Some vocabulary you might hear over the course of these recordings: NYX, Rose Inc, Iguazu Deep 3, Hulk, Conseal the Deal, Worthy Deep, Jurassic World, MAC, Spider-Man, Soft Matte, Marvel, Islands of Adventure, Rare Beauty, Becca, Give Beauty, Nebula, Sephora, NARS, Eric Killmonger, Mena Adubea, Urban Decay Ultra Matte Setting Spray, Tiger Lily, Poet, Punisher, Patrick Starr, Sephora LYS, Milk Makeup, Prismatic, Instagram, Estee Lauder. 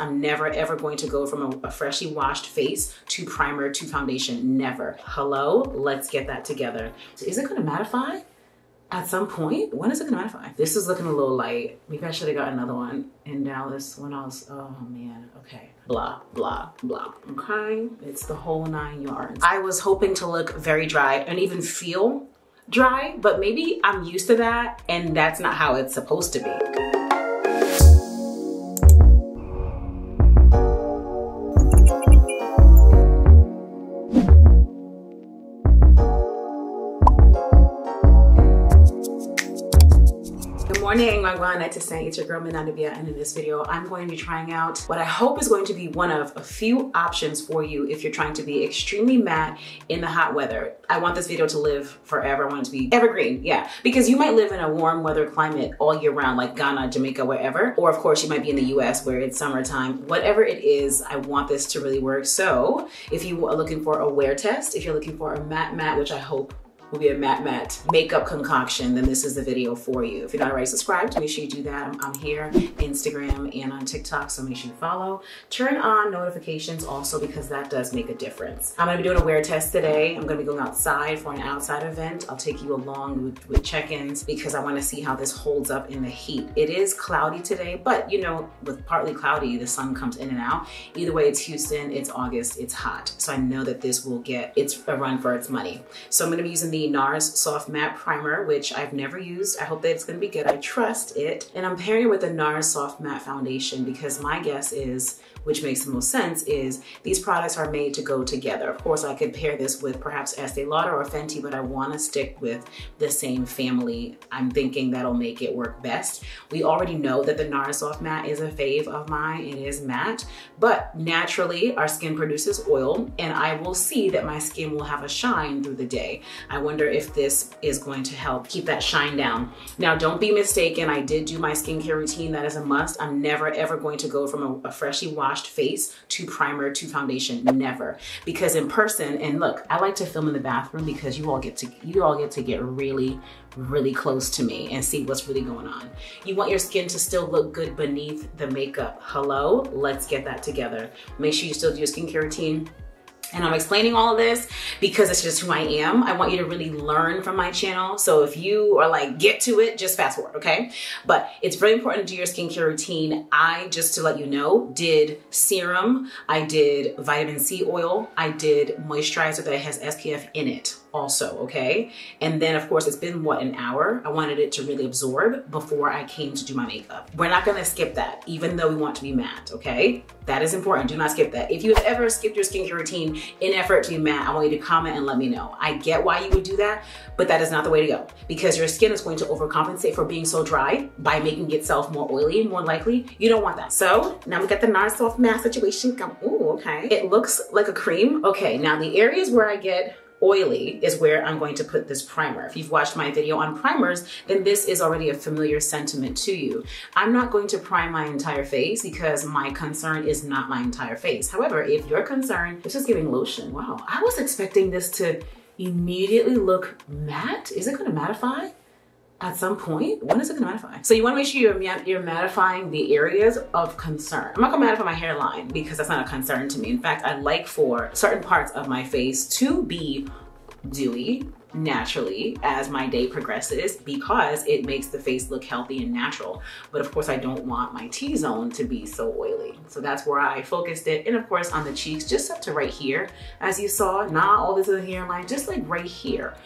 I'm never ever going to go from a freshly washed face to primer to foundation, never. Hello, let's get that together. So is it gonna mattify at some point? When is it gonna mattify? This is looking a little light. Maybe I should have got another one. And now this one else, oh man, okay. Blah, blah, blah, okay? It's the whole 9 yards. I was hoping to look very dry and even feel dry, but maybe I'm used to that and that's not how it's supposed to be. Morning, Magwana to say, it's your girl Mena Adubea, and in this video I'm going to be trying out what I hope is going to be one of a few options for you if you're trying to be extremely matte in the hot weather. I want this video to live forever. I want it to be evergreen, yeah, because you might live in a warm weather climate all year round, like Ghana, Jamaica, wherever, or of course you might be in the US where it's summertime. Whatever it is, I want this to really work. So if you are looking for a wear test, if you're looking for a matte, which I hope will be a matte makeup concoction, then this is the video for you. If you're not already subscribed, make sure you do that. I'm here, Instagram and on TikTok, so make sure you follow. Turn on notifications also because that does make a difference. I'm gonna be doing a wear test today. I'm gonna be going outside for an outside event. I'll take you along with check-ins because I wanna see how this holds up in the heat. It is cloudy today, but you know, with partly cloudy, the sun comes in and out. Either way, it's Houston, it's August, it's hot. So I know that this will get, it's a run for its money. So I'm gonna be using the NARS Soft Matte Primer, which I've never used. I hope that it's gonna be good. I trust it. And I'm pairing it with the NARS Soft Matte Foundation because my guess is, which makes the most sense, is these products are made to go together. Of course, I could pair this with perhaps Estee Lauder or Fenty, but I wanna stick with the same family. I'm thinking that'll make it work best. We already know that the NARS Soft Matte is a fave of mine. It is matte, but naturally our skin produces oil and I will see that my skin will have a shine through the day. I wonder if this is going to help keep that shine down. Now, don't be mistaken, I did do my skincare routine. That is a must. I'm never ever going to go from a freshly washed face to primer to foundation, never. Because in person, and look, I like to film in the bathroom because you all get to get really close to me and see what's really going on. You want your skin to still look good beneath the makeup. Hello, let's get that together. Make sure you still do your skincare routine. And I'm explaining all of this because it's just who I am. I want you to really learn from my channel. So if you are like, get to it, just fast forward, okay? But it's very important to do your skincare routine. I, just to let you know, did serum, I did vitamin C oil, I did moisturizer that has SPF in it also, okay? And then of course it's been what, an hour? I wanted it to really absorb before I came to do my makeup. We're not gonna skip that, even though we want to be matte, okay? That is important, do not skip that. If you have ever skipped your skincare routine in effort to be matte, I want you to comment and let me know. I get why you would do that, but that is not the way to go because your skin is going to overcompensate for being so dry by making itself more oily and more likely. You don't want that. So now we got the NARS Soft Matte situation. Ooh, okay. It looks like a cream. Okay, now the areas where I get oily is where I'm going to put this primer. If you've watched my video on primers, then this is already a familiar sentiment to you. I'm not going to prime my entire face because my concern is not my entire face. However, if your concern, it's just giving lotion. Wow, I was expecting this to immediately look matte. Is it gonna mattify at some point? When is it gonna mattify? So you wanna make sure you're mattifying the areas of concern. I'm not gonna mattify my hairline because that's not a concern to me. In fact, I like for certain parts of my face to be dewy naturally as my day progresses because it makes the face look healthy and natural. But of course I don't want my T-zone to be so oily. So that's where I focused it. And of course on the cheeks, just up to right here, as you saw, not all this is the hairline, just like right here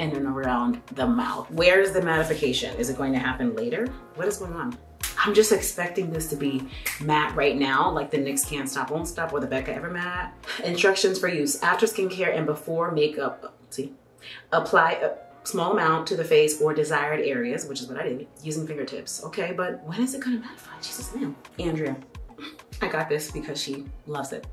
and then around the mouth. Where's the mattification? Is it going to happen later? What is going on? I'm just expecting this to be matte right now, like the NYX Can't Stop, Won't Stop, or the Becca Ever Matte. Instructions for use: after skincare and before makeup, see, apply a small amount to the face or desired areas, which is what I did, using fingertips. Okay, but when is it gonna mattify? Jesus, ma'am. Andrea, I got this because she loves it.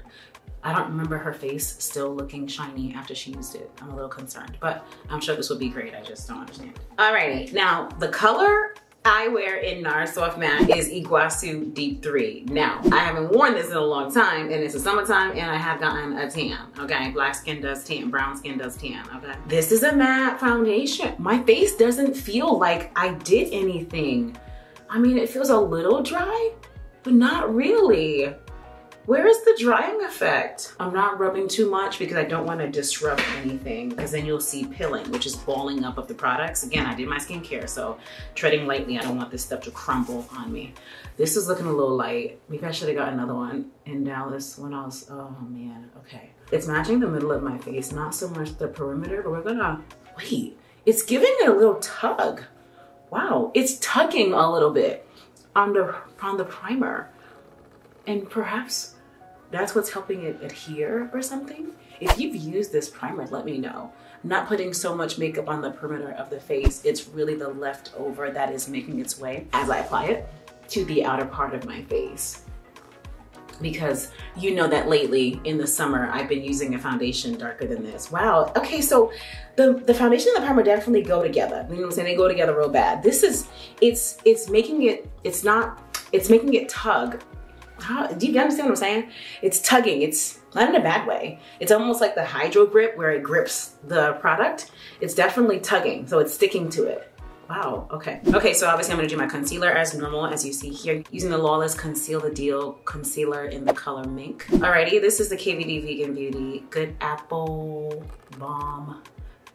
I don't remember her face still looking shiny after she used it. I'm a little concerned, but I'm sure this would be great. I just don't understand. Alrighty, now the color I wear in NARS Soft Matte is Iguazu Deep 3. Now, I haven't worn this in a long time and it's the summertime and I have gotten a tan, okay? Black skin does tan, brown skin does tan, okay? This is a matte foundation. My face doesn't feel like I did anything. I mean, it feels a little dry, but not really. Where is the drying effect? I'm not rubbing too much because I don't want to disrupt anything, because then you'll see pilling, which is balling up of the products. Again, I did my skincare, so treading lightly. I don't want this stuff to crumble on me. This is looking a little light. Maybe I should have got another one. And now this one else, oh man, okay. It's matching the middle of my face, not so much the perimeter, but we're gonna, wait, it's giving it a little tug. Wow, it's tugging a little bit on the primer. And perhaps that's what's helping it adhere or something. If you've used this primer, let me know. I'm not putting so much makeup on the perimeter of the face. It's really the leftover that is making its way as I apply it to the outer part of my face. Because you know that lately in the summer, I've been using a foundation darker than this. Wow, okay, so the foundation and the primer definitely go together. You know what I'm saying? They go together real bad. This is, it's making it tug. Do you understand what I'm saying? It's tugging. It's not in a bad way. It's almost like the hydro grip where it grips the product. It's definitely tugging, so it's sticking to it. Wow, okay. Okay, so obviously I'm gonna do my concealer as normal, as you see here, using the Lawless Conceal the Deal concealer in the color Mink. Alrighty, this is the KVD Vegan Beauty Good Apple Balm.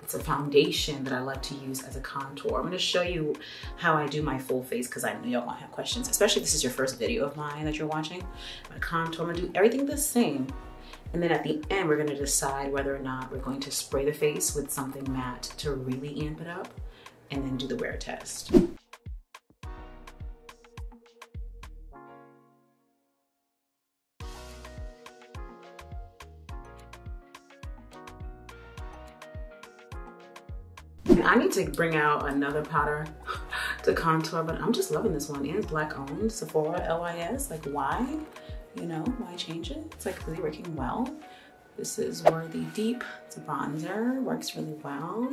It's a foundation that I love to use as a contour. I'm gonna show you how I do my full face because I know y'all gonna have questions, especially if this is your first video of mine that you're watching. My contour, I'm gonna do everything the same. And then at the end, we're gonna decide whether or not we're going to spray the face with something matte to really amp it up and then do the wear test. I need to bring out another powder to contour, but I'm just loving this one. And it's black owned, Sephora LYS. Like, why? You know, why change it? It's like really working well. This is Worthy Deep. It's a bronzer, works really well.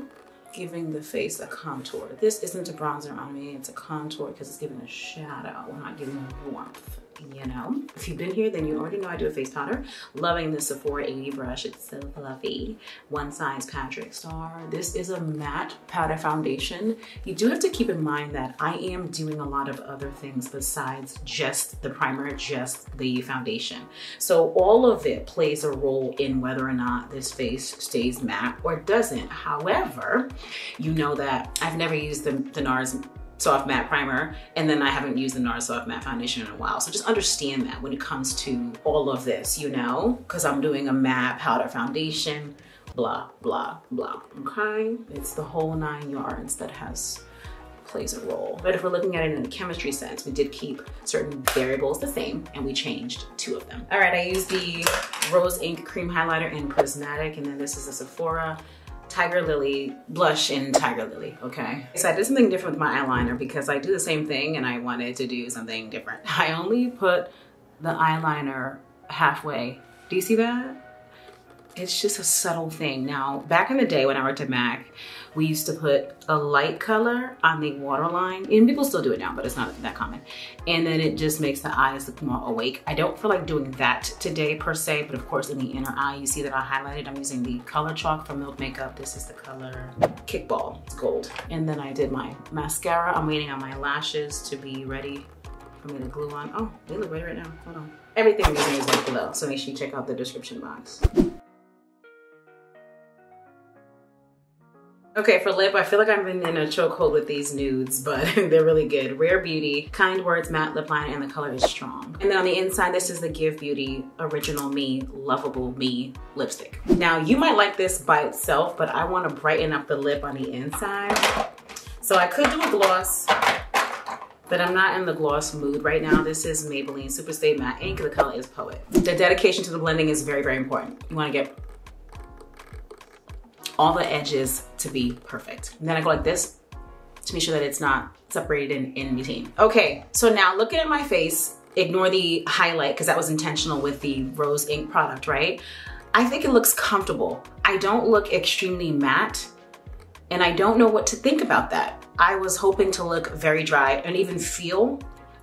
Giving the face a contour. This isn't a bronzer on me, it's a contour because it's giving a shadow. We're not giving warmth, you know? If you've been here, then you already know I do a face powder. Loving the Sephora 80 brush, it's so fluffy. One Size Patrick Star. This is a matte powder foundation. You do have to keep in mind that I am doing a lot of other things besides just the primer, just the foundation. So all of it plays a role in whether or not this face stays matte or doesn't. However, you know that I've never used the NARS Soft Matte Primer, and then I haven't used the NARS Soft Matte Foundation in a while. So just understand that when it comes to all of this, you know, because I'm doing a matte powder foundation, blah, blah, blah, okay? It's the whole 9 yards that plays a role. But if we're looking at it in a chemistry sense, we did keep certain variables the same and we changed 2 of them. All right, I used the Rose Inc Cream Highlighter in Prismatic, and then this is the Sephora Tiger Lily blush in Tiger Lily, okay? So I did something different with my eyeliner because I do the same thing and I wanted to do something different. I only put the eyeliner halfway. Do you see that? It's just a subtle thing. Now, back in the day when I worked at MAC, we used to put a light color on the waterline, and people still do it now, but it's not that common. And then it just makes the eyes look more awake. I don't feel like doing that today per se, but of course in the inner eye, you see that I highlighted, I'm using the color chalk from Milk Makeup. This is the color Kickball, it's gold. And then I did my mascara. I'm waiting on my lashes to be ready for me to glue on. Oh, they look ready right now, hold on. Everything I'm using is linked below, so make sure you check out the description box. Okay, for lip, I feel like I've been in a chokehold with these nudes, but they're really good. Rare Beauty, Kind Words Matte Lip Liner, and the color is Strong. And then on the inside, this is the Give Beauty Original Me, Lovable Me lipstick. Now, you might like this by itself, but I wanna brighten up the lip on the inside. So I could do a gloss, but I'm not in the gloss mood right now. This is Maybelline Superstay Matte Ink, the color is Poet. The dedication to the blending is very, very important. You wanna get all the edges to be perfect. And then I go like this to make sure that it's not separated in between. Okay, so now looking at my face, ignore the highlight because that was intentional with the Rose Inc product, right? I think it looks comfortable. I don't look extremely matte, and I don't know what to think about that. I was hoping to look very dry and even feel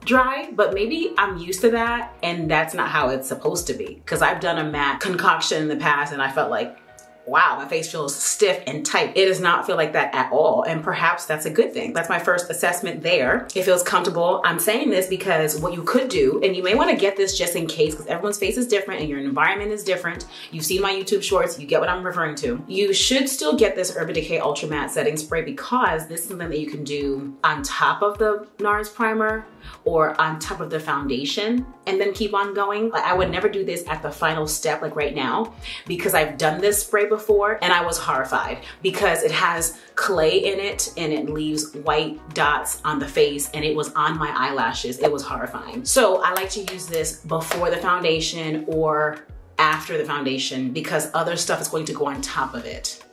dry, but maybe I'm used to that and that's not how it's supposed to be, because I've done a matte concoction in the past and I felt like wow, my face feels stiff and tight. It does not feel like that at all. And perhaps that's a good thing. That's my first assessment there. It feels comfortable. I'm saying this because what you could do, and you may want to get this just in case, because everyone's face is different and your environment is different. You've seen my YouTube shorts, you get what I'm referring to. You should still get this Urban Decay Ultra Matte Setting Spray, because this is something that you can do on top of the NARS primer or on top of the foundation and then keep on going. Like, I would never do this at the final step, like right now, because I've done this spray before and I was horrified because it has clay in it and it leaves white dots on the face, and it was on my eyelashes. It was horrifying. So I like to use this before the foundation or after the foundation because other stuff is going to go on top of it.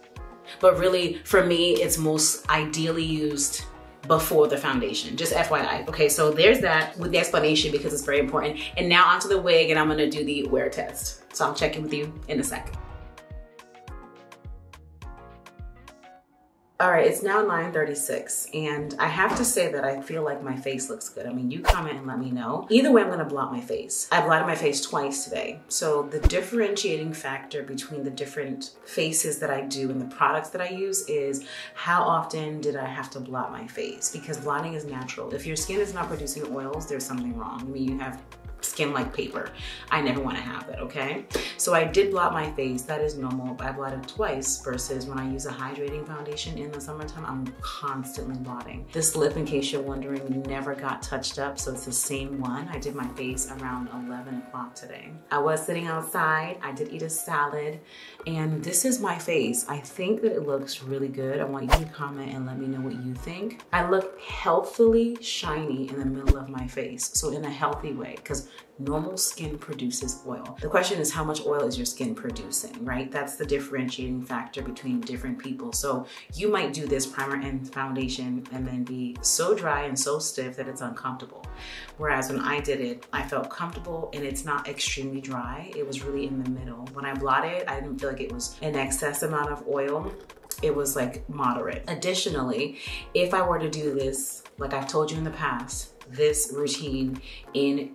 But really, for me, it's most ideally used before the foundation, just FYI. Okay, so there's that with the explanation because it's very important. And now onto the wig, and I'm gonna do the wear test. So I'll check in with you in a sec. All right, it's now 9:36, and I have to say that I feel like my face looks good. I mean, you comment and let me know. Either way, I'm gonna blot my face. I blotted my face twice today. So the differentiating factor between the different faces that I do and the products that I use is how often did I have to blot my face? Because blotting is natural. If your skin is not producing oils, there's something wrong. I mean, you have skin like paper. I never want to have that, okay? So I did blot my face. That is normal. I blotted twice versus when I use a hydrating foundation in the summertime, I'm constantly blotting. This lip, in case you're wondering, never got touched up, so it's the same one. I did my face around 11 o'clock today. I was sitting outside. I did eat a salad, and this is my face. I think that it looks really good. I want you to comment and let me know what you think. I look healthily shiny in the middle of my face, so in a healthy way, because normal skin produces oil. The question is, how much oil is your skin producing, right? That's the differentiating factor between different people. So you might do this primer and foundation and then be so dry and so stiff that it's uncomfortable. Whereas when I did it, I felt comfortable and it's not extremely dry. It was really in the middle. When I blotted, I didn't feel like it was an excess amount of oil. It was like moderate. Additionally, if I were to do this, like I've told you in the past, this routine in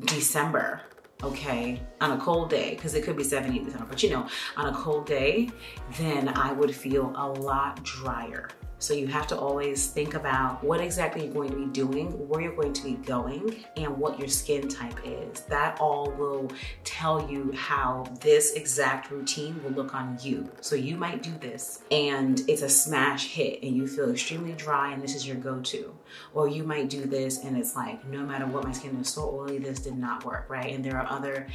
December, okay, on a cold day, because it could be 70 in December, but you know, on a cold day, then I would feel a lot drier. So you have to always think about what exactly you're going to be doing, where you're going to be going, and what your skin type is. That all will tell you how this exact routine will look on you. So you might do this and it's a smash hit and you feel extremely dry and this is your go-to. Or you might do this and it's like, no matter what, my skin is so oily, this did not work, right? And there are other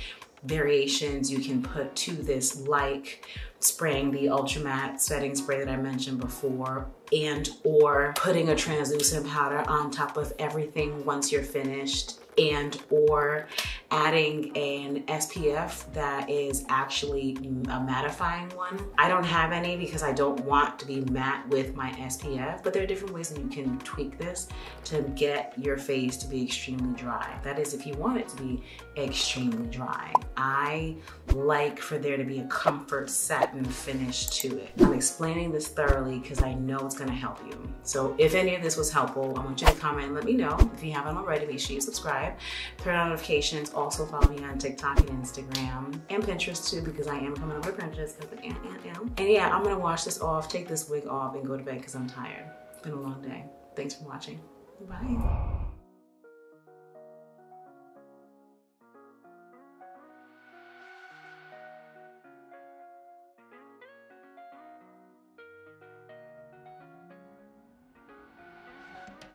variations you can put to this, like spraying the Ultra Matte Setting Spray that I mentioned before, and or putting a translucent powder on top of everything once you're finished, and or adding an SPF that is actually a mattifying one. I don't have any because I don't want to be matte with my SPF, but there are different ways that you can tweak this to get your face to be extremely dry. That is, if you want it to be extremely dry. I like for there to be a comfort satin finish to it. I'm explaining this thoroughly because I know it's gonna help you. So if any of this was helpful, I want you to comment and let me know. If you haven't already, make sure you subscribe, turn on notifications. Also follow me on TikTok and Instagram and Pinterest too, because I am coming over Pinterest because I am. And yeah, I'm gonna wash this off, take this wig off, and go to bed because I'm tired. It's been a long day. Thanks for watching. Bye.